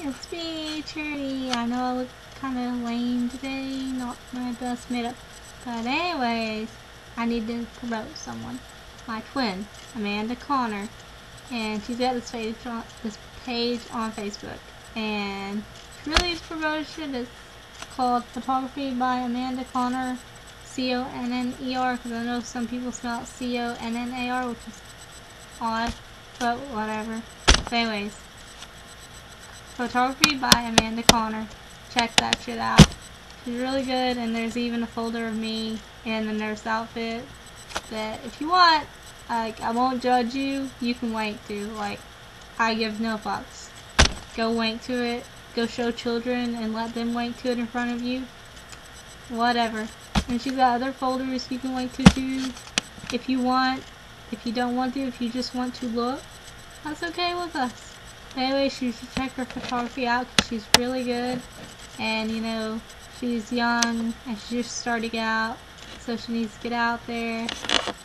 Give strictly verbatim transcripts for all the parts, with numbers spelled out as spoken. It's very cheery. I know I look kind of lame today, not my best made up, but anyways, I need to promote someone. My twin, Amanda Conner, and she's got this page on, this page on Facebook, and she really is promotion. It's called Photography by Amanda Conner, C O N N E R, because I know some people spell it C O N N A R, which is odd, but whatever. But anyways, Photography by Amanda Conner. Check that shit out. She's really good, and there's even a folder of me in the nurse outfit that if you want, like, I won't judge you. You can wank to. Like, I give no fucks. Go wank to it. Go show children and let them wank to it in front of you. Whatever. And she's got other folders you can wank to too, if you want. If you don't want to, if you just want to look, that's okay with us. Anyway, she should check her photography out because she's really good, and you know, she's young and she's just starting out, so she needs to get out there.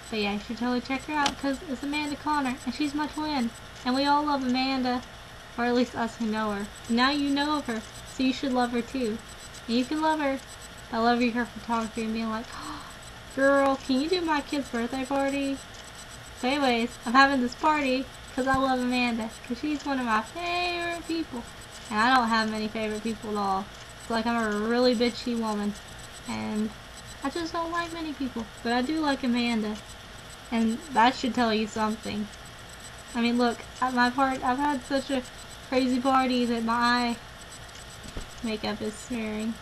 But yeah, you should totally check her out because it's Amanda Conner, and she's my twin, and we all love Amanda, or at least us who know her. Now you know of her, so you should love her too, and you can love her by loving her photography and being like, oh, girl, can you do my kid's birthday party? So anyways, I'm having this party because I love Amanda, because she's one of my favorite people. And I don't have many favorite people at all. It's like I'm a really bitchy woman. And I just don't like many people. But I do like Amanda. And that should tell you something. I mean, look, at my part, I've had such a crazy party that my eye makeup is smearing.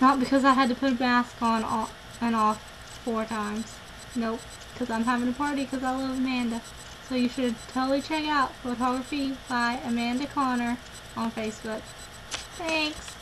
Not because I had to put a mask on and off four times. Nope. Because I'm having a party because I love Amanda. So you should totally check out Photography by Amanda Conner on Facebook. Thanks!